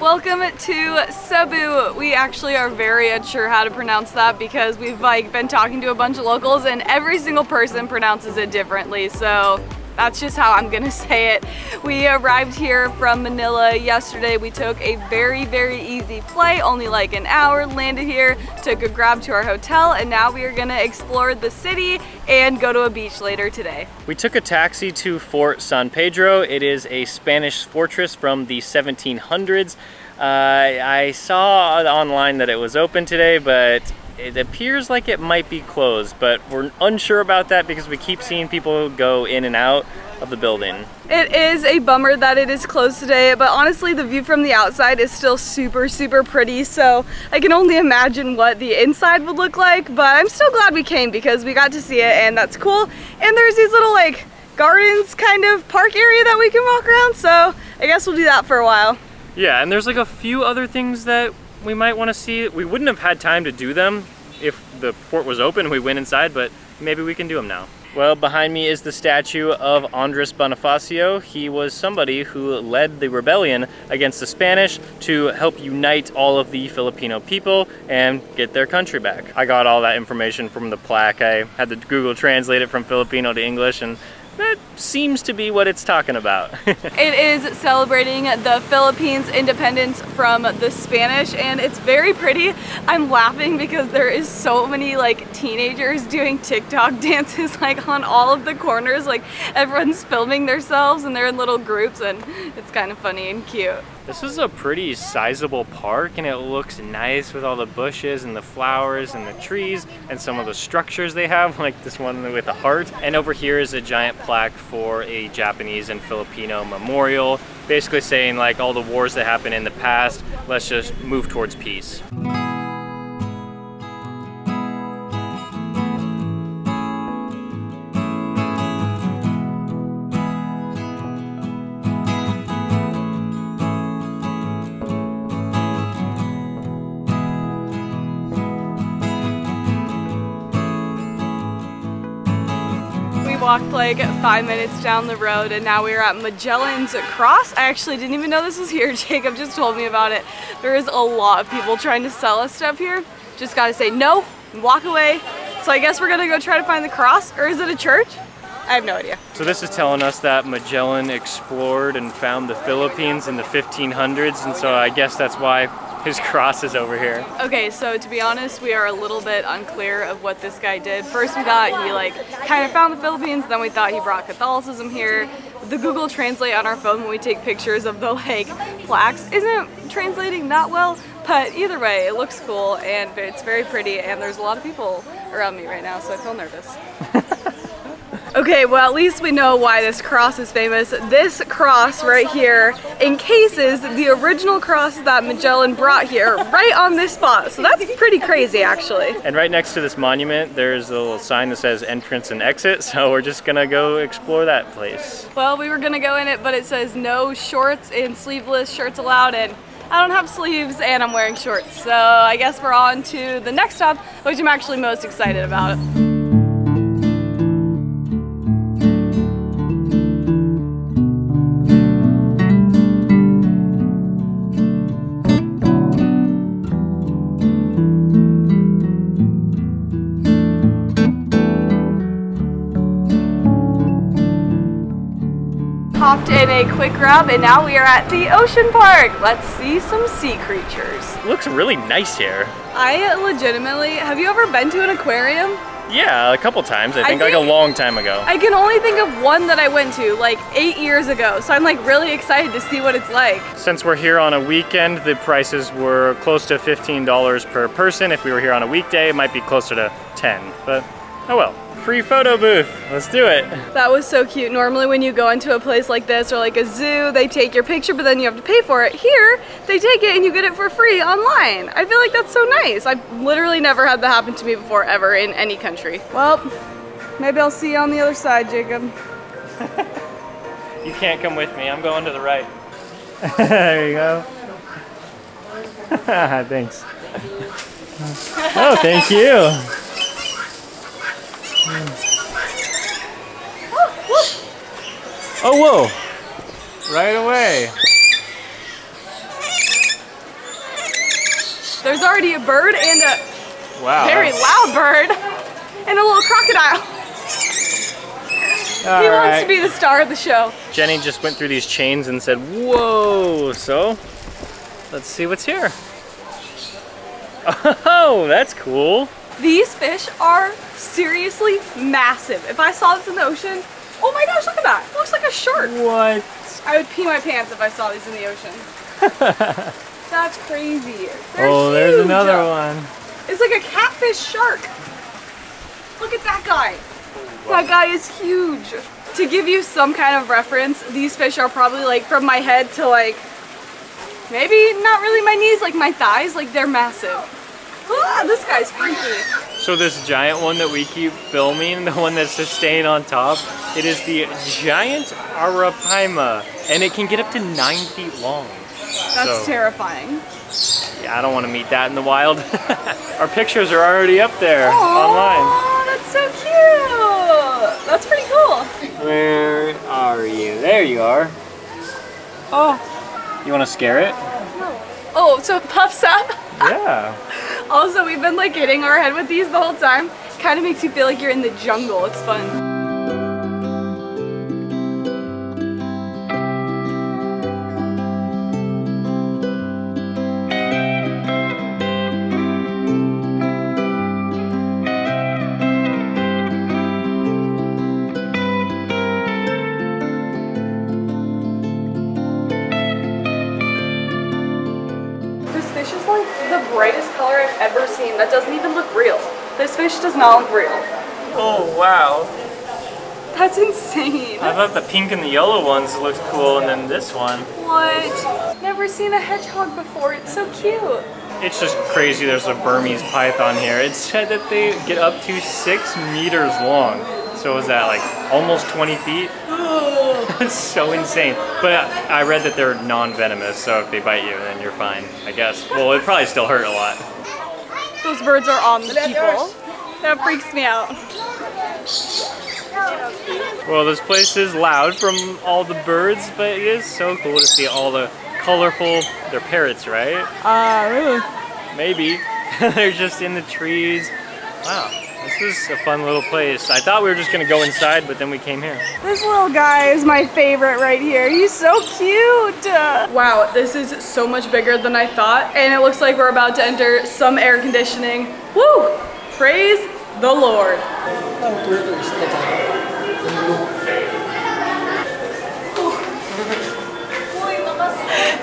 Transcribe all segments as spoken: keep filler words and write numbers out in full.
Welcome to Cebu. We actually are very unsure how to pronounce that because we've like been talking to a bunch of locals and every single person pronounces it differently, so that's just how I'm gonna say it. We arrived here from Manila yesterday. We took a very, very easy flight, only like an hour, landed here, took a Grab to our hotel, and now we are gonna explore the city and go to a beach later today. We took a taxi to Fort San Pedro. It is a Spanish fortress from the seventeen hundreds. Uh, I saw online that it was open today, but it appears like it might be closed, but we're unsure about that because we keep seeing people go in and out of the building. It is a bummer that it is closed today, but honestly the view from the outside is still super, super pretty, so I can only imagine what the inside would look like, but I'm still glad we came because we got to see it and that's cool. And there's these little like gardens kind of park area that we can walk around, so I guess we'll do that for a while. Yeah, and there's like a few other things that we might want to see. We wouldn't have had time to do them if the fort was open and we went inside, but maybe we can do them now. Well, behind me is the statue of Andres Bonifacio. He was somebody who led the rebellion against the Spanish to help unite all of the Filipino people and get their country back. I got all that information from the plaque. I had to Google translate it from Filipino to English, and that seems to be what it's talking about. It is celebrating the Philippines' independence from the Spanish, and it's very pretty. I'm laughing because there is so many like teenagers doing TikTok dances like on all of the corners. Like everyone's filming themselves and they're in little groups, and it's kind of funny and cute. This is a pretty sizable park and it looks nice with all the bushes and the flowers and the trees and some of the structures they have, like this one with a heart. And over here is a giant plaque for a Japanese and Filipino memorial, basically saying like all the wars that happened in the past, let's just move towards peace. Walked like five minutes down the road and now we're at Magellans Cross. I actually didn't even know this was here. Jacob just told me about it. There is a lot of people trying to sell us stuff here. Just gotta say no and walk away. So I guess we're gonna go try to find the cross, or is it a church? I have no idea. So this is telling us that Magellan explored and found the Philippines in the fifteen hundreds, and so I guess that's why his cross is over here. Okay, so to be honest, we are a little bit unclear of what this guy did. First we thought he like kind of found the Philippines, then we thought he brought Catholicism here. The Google Translate on our phone when we take pictures of the like plaques isn't translating that well, but either way, it looks cool and it's very pretty, and there's a lot of people around me right now, so I feel nervous. Okay, well at least we know why this cross is famous. This cross right here encases the original cross that Magellan brought here right on this spot. So that's pretty crazy actually. And right next to this monument there's a little sign that says entrance and exit, so we're just gonna go explore that place. Well, we were gonna go in it, but it says no shorts and sleeveless shirts allowed, and I don't have sleeves and I'm wearing shorts. So I guess we're on to the next stop, which I'm actually most excited about. Hopped in a quick grab and now we are at the ocean park. Let's see some sea creatures. Looks really nice here. I legitimately, have you ever been to an aquarium? Yeah, a couple times. I think, I think like a long time ago. I can only think of one that I went to like eight years ago, so I'm like really excited to see what it's like. Since we're here on a weekend, the prices were close to fifteen dollars per person. If we were here on a weekday, it might be closer to ten, but oh well. Free photo booth. Let's do it. That was so cute. Normally when you go into a place like this or like a zoo, they take your picture, but then you have to pay for it. Here, they take it and you get it for free online. I feel like that's so nice. I've literally never had that happen to me before ever in any country. Well, maybe I'll see you on the other side, Jacob. You can't come with me. I'm going to the right. There you go. Thanks. Oh, thank you. Oh, whoa! Right away! There's already a bird and a wow, very loud bird and a little crocodile. All he right. wants to be the star of the show. Jenny just went through these chains and said, whoa, so let's see what's here. Oh, that's cool. These fish are seriously massive. If I saw this in the ocean, oh my gosh, look at that. It looks like a shark. What? I would pee my pants if I saw these in the ocean. That's crazy. They're oh, huge. There's another one. It's like a catfish shark. Look at that guy. Wow. That guy is huge. To give you some kind of reference, these fish are probably like from my head to like, maybe not really my knees, like my thighs, like they're massive. Ah, this guy's freaky. So this giant one that we keep filming, the one that's just staying on top, it is the giant arapaima, and it can get up to nine feet long. That's so terrifying. Yeah, I don't want to meet that in the wild. Our pictures are already up there Aww, online. Oh, that's so cute. That's pretty cool. Where are you? There you are. Oh. You want to scare it? No. Oh, so it puffs up? Yeah. Also, we've been like hitting our head with these the whole time. Kind of makes you feel like you're in the jungle. It's fun. That doesn't even look real. This fish does not look real. Oh wow. That's insane. I thought the pink and the yellow ones looked cool and then this one. What? Never seen a hedgehog before. It's so cute. It's just crazy there's a Burmese python here. It said that they get up to six meters long. So was that like almost twenty feet? That's so insane. But I read that they're non-venomous, so if they bite you then you're fine, I guess. Well, it probably still hurt a lot. Those birds are on the people. That freaks me out. Well, this place is loud from all the birds, but it is so cool to see all the colorful, they're parrots, right? Ah, uh, really? Maybe. They're just in the trees. Wow, this is a fun little place. I thought we were just gonna go inside, but then we came here. This little guy is my favorite right here. He's so cute. Wow, this is so much bigger than I thought, and it looks like we're about to enter some air conditioning. Woo! Praise the Lord.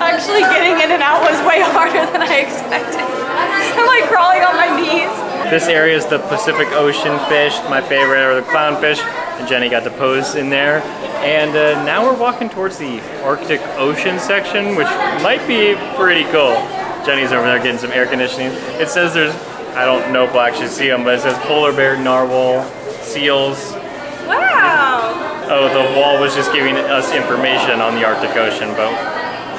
Actually, getting in and out was way harder than I expected. I'm like crawling on my knees. This area is the Pacific Ocean fish, my favorite, are the clownfish, and Jenny got to pose in there. And uh, now we're walking towards the Arctic Ocean section, which might be pretty cool. Jenny's over there getting some air conditioning. It says there's, I don't know if we'll actually see them, but it says polar bear, narwhal, seals. Wow! Oh, the wall was just giving us information on the Arctic Ocean, but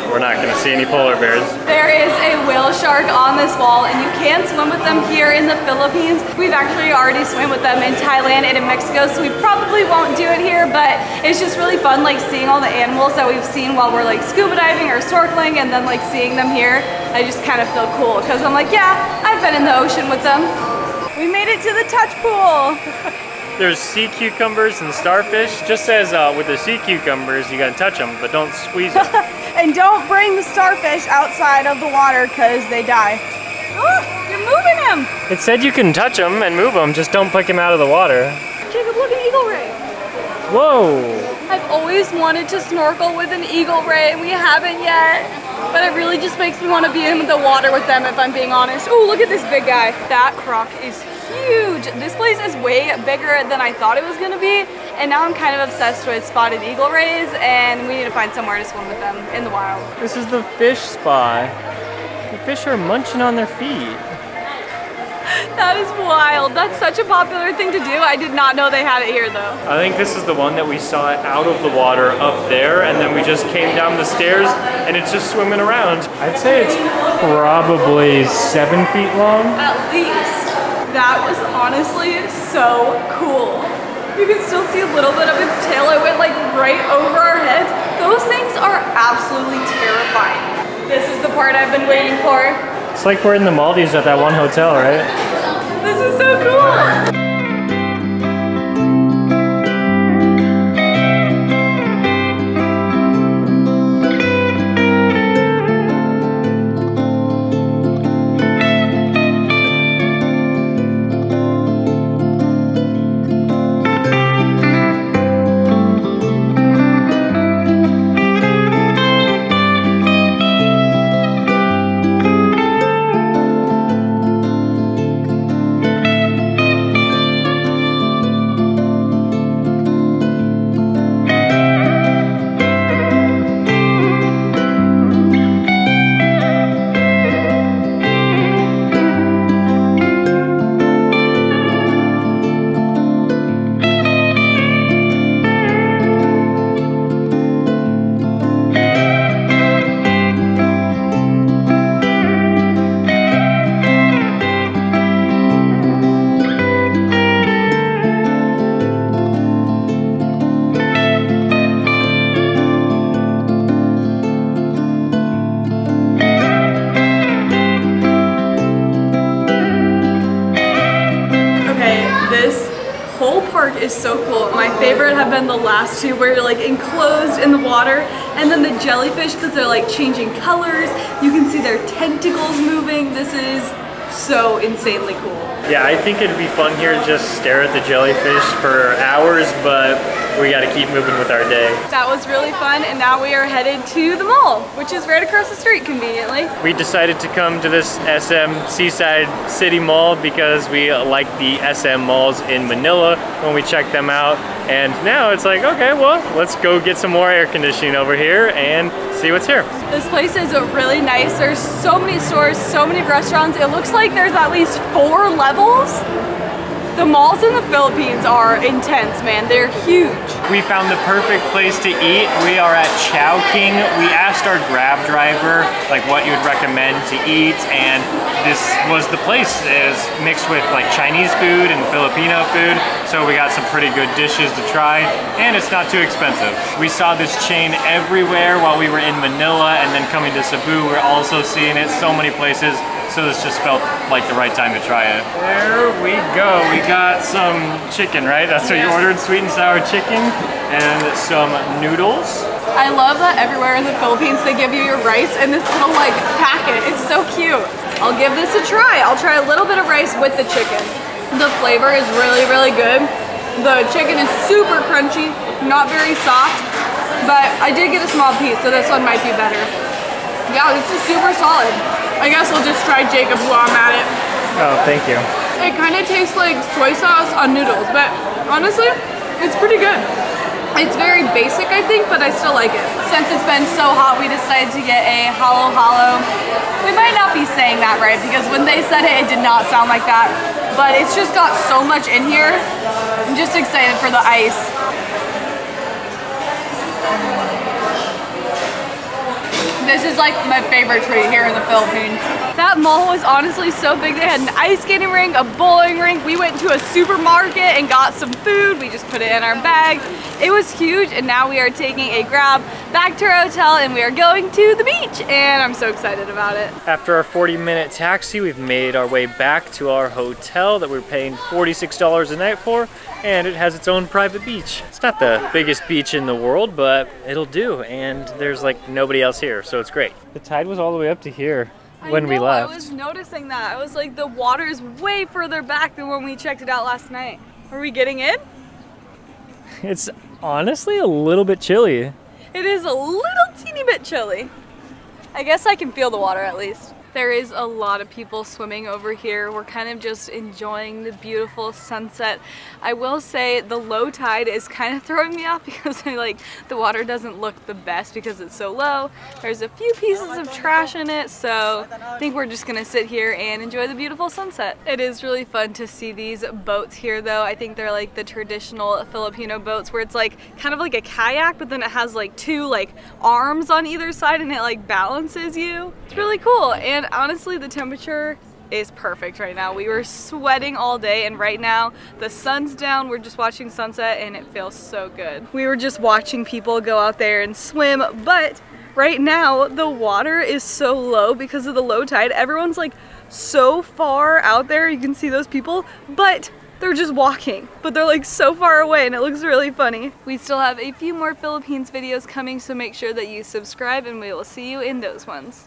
we're not going to see any polar bears. There is a whale shark on this wall, and you can swim with them here in the Philippines. We've actually already swam with them in Thailand and in Mexico, so we probably won't do it here, but it's just really fun like seeing all the animals that we've seen while we're like scuba diving or snorkeling, and then like seeing them here. I just kind of feel cool because I'm like, yeah, I've been in the ocean with them. We made it to the touch pool. There's sea cucumbers and starfish. Just as uh, with the sea cucumbers, you gotta touch them, but don't squeeze them. And don't bring the starfish outside of the water because they die. Oh, you're moving him. It said you can touch them and move them, just don't pick him out of the water. Jacob, look at eagle ray. Whoa. I've always wanted to snorkel with an eagle ray, and we haven't yet. But it really just makes me want to be in the water with them, if I'm being honest. Oh, look at this big guy. That croc is huge. Huge. This place is way bigger than I thought it was going to be, and now I'm kind of obsessed with spotted eagle rays, and we need to find somewhere to swim with them in the wild. This is the fish spa. The fish are munching on their feet. That is wild. That's such a popular thing to do. I did not know they had it here though. I think this is the one that we saw out of the water up there, and then we just came down the stairs and it's just swimming around. I'd say it's probably seven feet long. At least. That was honestly so cool. You can still see a little bit of its tail. It went like right over our heads. Those things are absolutely terrifying. This is the part I've been waiting for. It's like we're in the Maldives at that one hotel, right? This is so cool! Is so cool. My favorite have been the last two where you're like enclosed in the water, and then the jellyfish, because they're like changing colors, you can see their tentacles moving. This is so insanely cool. Yeah, I think it'd be fun here to just stare at the jellyfish for hours, but we got to keep moving with our day. That was really fun, and now we are headed to the mall, which is right across the street conveniently. We decided to come to this S M Seaside City Mall because we like the S M malls in Manila when we checked them out, and now it's like, okay, well, let's go get some more air conditioning over here and see what's here. This place is really nice. There's so many stores, so many restaurants. It looks like there's at least four levels. The malls in the Philippines are intense, man. They're huge. We found the perfect place to eat. We are at Chowking. We asked our Grab driver like what you would recommend to eat, and this was the place. It was mixed with like Chinese food and Filipino food, so we got some pretty good dishes to try, and it's not too expensive. We saw this chain everywhere while we were in Manila, and then coming to Cebu, we're also seeing it so many places. So this just felt like the right time to try it. There we go. We got some chicken, right? That's what you ordered, sweet and sour chicken and some noodles. I love that everywhere in the Philippines they give you your rice in this little like packet. It's so cute. I'll give this a try. I'll try a little bit of rice with the chicken. The flavor is really, really good. The chicken is super crunchy, not very soft, but I did get a small piece, so this one might be better. Yeah, this is super solid. I guess we'll just try Jacob while I'm at it. Oh, thank you. It kind of tastes like soy sauce on noodles, but honestly, it's pretty good. It's very basic, I think, but I still like it. Since it's been so hot, we decided to get a halo-halo. We might not be saying that right, because when they said it, it did not sound like that. But it's just got so much in here. I'm just excited for the ice. This is like my favorite treat here in the Philippines. That mall was honestly so big. They had an ice skating rink, a bowling rink. We went to a supermarket and got some food. We just put it in our bag. It was huge, and now we are taking a Grab back to our hotel, and we are going to the beach, and I'm so excited about it. After our forty minute taxi, we've made our way back to our hotel that we're paying forty-six dollars a night for, and it has its own private beach. It's not the biggest beach in the world, but it'll do, and there's like nobody else here, so it's great. The tide was all the way up to here when I know, we left. I was noticing that. I was like, the water is way further back than when we checked it out last night. Are we getting in? It's honestly a little bit chilly. It is a little teeny bit chilly. I guess I can feel the water at least. There is a lot of people swimming over here. We're kind of just enjoying the beautiful sunset. I will say the low tide is kind of throwing me off because I like the water doesn't look the best because it's so low. There's a few pieces of trash in it, so I think we're just gonna sit here and enjoy the beautiful sunset. It is really fun to see these boats here though. I think they're like the traditional Filipino boats where it's like kind of like a kayak, but then it has like two like arms on either side and it like balances you. It's really cool. And honestly, the temperature is perfect right now. We were sweating all day, and right now the sun's down. We're just watching sunset and it feels so good. We were just watching people go out there and swim, but Right now, the water is so low because of the low tide. Everyone's like so far out there, you can see those people, but they're just walking, but they're like so far away and it looks really funny. We still have a few more Philippines videos coming, so make sure that you subscribe and we will see you in those ones.